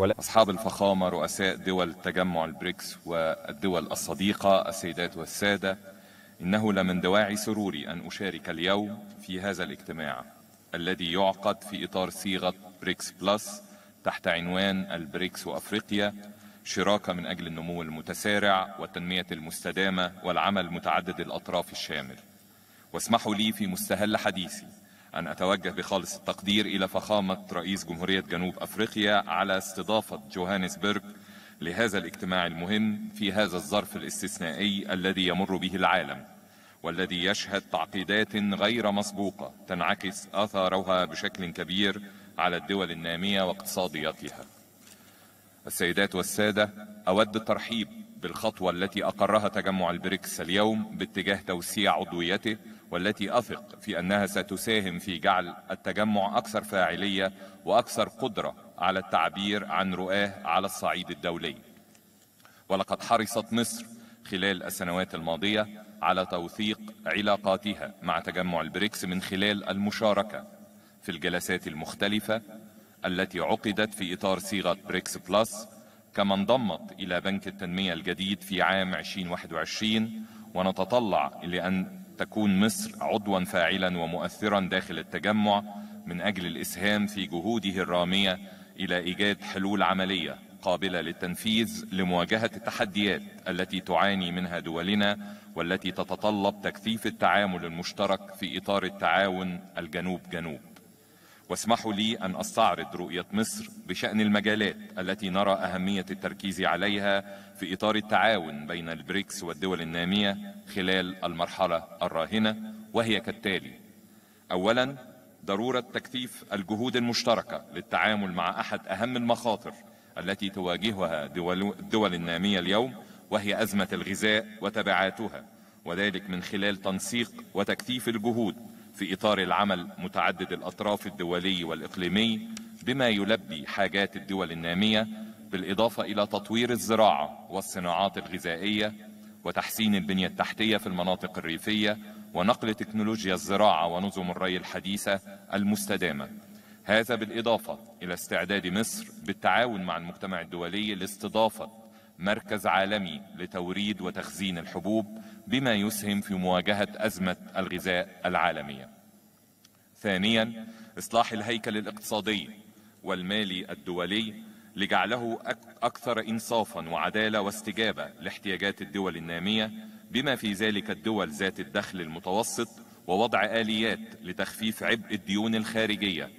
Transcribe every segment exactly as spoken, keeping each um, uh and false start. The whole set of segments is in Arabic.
أصحاب الفخامة رؤساء دول تجمع البريكس والدول الصديقة، السيدات والسادة، إنه لمن دواعي سروري أن أشارك اليوم في هذا الاجتماع الذي يعقد في إطار صيغة بريكس بلس تحت عنوان البريكس وأفريقيا، شراكة من أجل النمو المتسارع والتنمية المستدامة والعمل متعدد الأطراف الشامل. واسمحوا لي في مستهل حديثي أن أتوجه بخالص التقدير إلى فخامة رئيس جمهورية جنوب أفريقيا على استضافة جوهانسبرغ لهذا الاجتماع المهم في هذا الظرف الاستثنائي الذي يمر به العالم، والذي يشهد تعقيدات غير مسبوقة تنعكس آثارها بشكل كبير على الدول النامية واقتصادياتها. السيدات والسادة، أود الترحيب بالخطوة التي أقرها تجمع البريكس اليوم باتجاه توسيع عضويته، والتي أثق في أنها ستساهم في جعل التجمع أكثر فاعلية وأكثر قدرة على التعبير عن رؤاه على الصعيد الدولي. ولقد حرصت مصر خلال السنوات الماضية على توثيق علاقاتها مع تجمع البريكس من خلال المشاركة في الجلسات المختلفة التي عقدت في إطار صيغة بريكس بلس، كما انضمت إلى بنك التنمية الجديد في عام ألفين وواحد وعشرين، ونتطلع لأن تكون مصر عضوا فاعلا ومؤثرا داخل التجمع من أجل الإسهام في جهوده الرامية إلى إيجاد حلول عملية قابلة للتنفيذ لمواجهة التحديات التي تعاني منها دولنا، والتي تتطلب تكثيف التعامل المشترك في إطار التعاون الجنوب جنوب. واسمحوا لي أن أستعرض رؤية مصر بشأن المجالات التي نرى أهمية التركيز عليها في إطار التعاون بين البريكس والدول النامية خلال المرحلة الراهنة، وهي كالتالي: أولاً، ضرورة تكثيف الجهود المشتركة للتعامل مع أحد أهم المخاطر التي تواجهها الدول النامية اليوم، وهي أزمة الغذاء وتبعاتها، وذلك من خلال تنسيق وتكثيف الجهود في إطار العمل متعدد الأطراف الدولي والإقليمي بما يلبي حاجات الدول النامية، بالإضافة إلى تطوير الزراعة والصناعات الغذائية وتحسين البنية التحتية في المناطق الريفية ونقل تكنولوجيا الزراعة ونظم الري الحديثة المستدامة. هذا بالإضافة إلى استعداد مصر بالتعاون مع المجتمع الدولي لاستضافة مركز عالمي لتوريد وتخزين الحبوب بما يسهم في مواجهة أزمة الغذاء العالمية. ثانياً، إصلاح الهيكل الاقتصادي والمالي الدولي لجعله أكثر إنصافاً وعدالة واستجابة لاحتياجات الدول النامية، بما في ذلك الدول ذات الدخل المتوسط، ووضع آليات لتخفيف عبء الديون الخارجية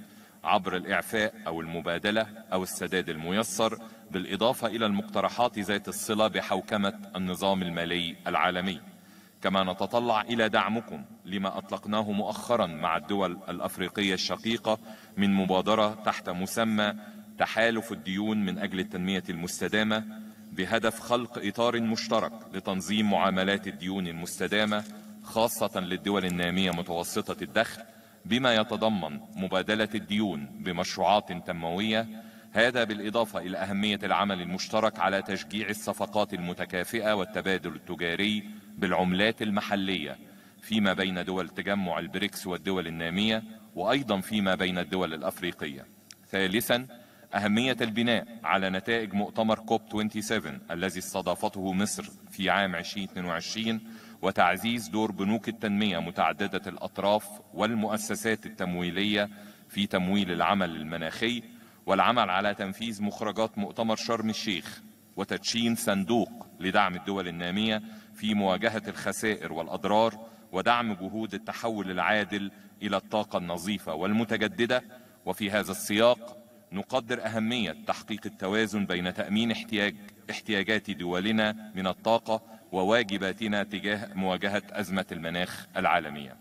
عبر الإعفاء أو المبادلة أو السداد الميسر، بالإضافة إلى المقترحات ذات الصلة بحوكمة النظام المالي العالمي. كما نتطلع إلى دعمكم لما أطلقناه مؤخرا مع الدول الأفريقية الشقيقة من مبادرة تحت مسمى تحالف الديون من أجل التنمية المستدامة، بهدف خلق إطار مشترك لتنظيم معاملات الديون المستدامة خاصة للدول النامية متوسطة الدخل، بما يتضمن مبادلة الديون بمشروعات تنموية. هذا بالإضافة إلى أهمية العمل المشترك على تشجيع الصفقات المتكافئة والتبادل التجاري بالعملات المحلية فيما بين دول تجمع البريكس والدول النامية، وأيضا فيما بين الدول الأفريقية. ثالثا، أهمية البناء على نتائج مؤتمر كوب سبعة وعشرين الذي استضافته مصر في عام ألفين واثنين وعشرين، وتعزيز دور بنوك التنمية متعددة الأطراف والمؤسسات التمويلية في تمويل العمل المناخي، والعمل على تنفيذ مخرجات مؤتمر شرم الشيخ، وتدشين صندوق لدعم الدول النامية في مواجهة الخسائر والأضرار، ودعم جهود التحول العادل إلى الطاقة النظيفة والمتجددة. وفي هذا السياق نقدر أهمية تحقيق التوازن بين تأمين احتياج احتياجات دولنا من الطاقة وواجباتنا تجاه مواجهة أزمة المناخ العالمية.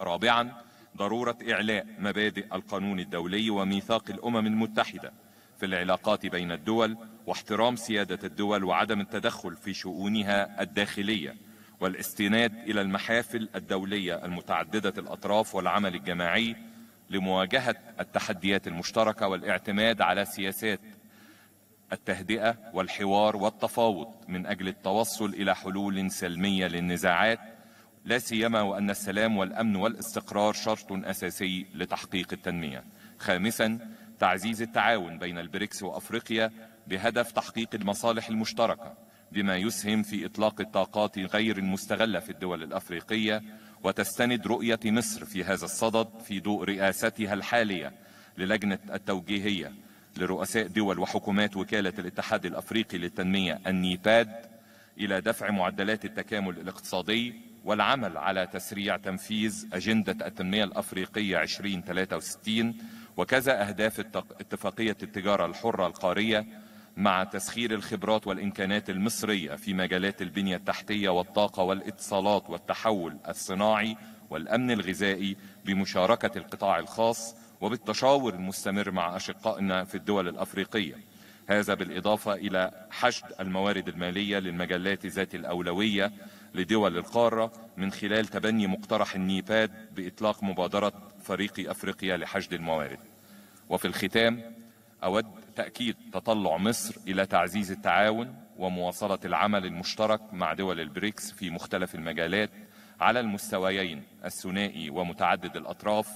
رابعاً، ضرورة إعلاء مبادئ القانون الدولي وميثاق الأمم المتحدة في العلاقات بين الدول، واحترام سيادة الدول وعدم التدخل في شؤونها الداخلية، والاستناد إلى المحافل الدولية المتعددة الأطراف والعمل الجماعي لمواجهة التحديات المشتركة، والاعتماد على سياسات التهدئة والحوار والتفاوض من أجل التوصل إلى حلول سلمية للنزاعات، لا سيما وأن السلام والأمن والاستقرار شرط أساسي لتحقيق التنمية. خامساً، تعزيز التعاون بين البريكس وأفريقيا بهدف تحقيق المصالح المشتركة، بما يسهم في إطلاق الطاقات غير المستغلة في الدول الأفريقية. وتستند رؤية مصر في هذا الصدد في ضوء رئاستها الحالية للجنة التوجيهية لرؤساء دول وحكومات وكالة الاتحاد الأفريقي للتنمية النيباد إلى دفع معدلات التكامل الاقتصادي والعمل على تسريع تنفيذ أجندة التنمية الأفريقية ألفين وثلاثة وستين وكذا أهداف اتفاقية التجارة الحرة القارية، مع تسخير الخبرات والإمكانات المصرية في مجالات البنية التحتية والطاقة والاتصالات والتحول الصناعي والأمن الغذائي بمشاركة القطاع الخاص وبالتشاور المستمر مع أشقائنا في الدول الأفريقية. هذا بالإضافة إلى حشد الموارد المالية للمجالات ذات الأولوية لدول القارة من خلال تبني مقترح النيباد بإطلاق مبادرة فريق أفريقيا لحشد الموارد. وفي الختام أود تأكيد تطلع مصر إلى تعزيز التعاون ومواصلة العمل المشترك مع دول البريكس في مختلف المجالات على المستويين الثنائي ومتعدد الأطراف،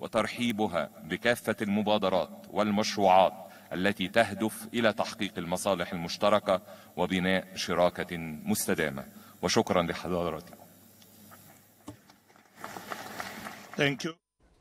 وترحيبها بكافة المبادرات والمشروعات التي تهدف إلى تحقيق المصالح المشتركة وبناء شراكة مستدامة. وشكرا لحضراتكم.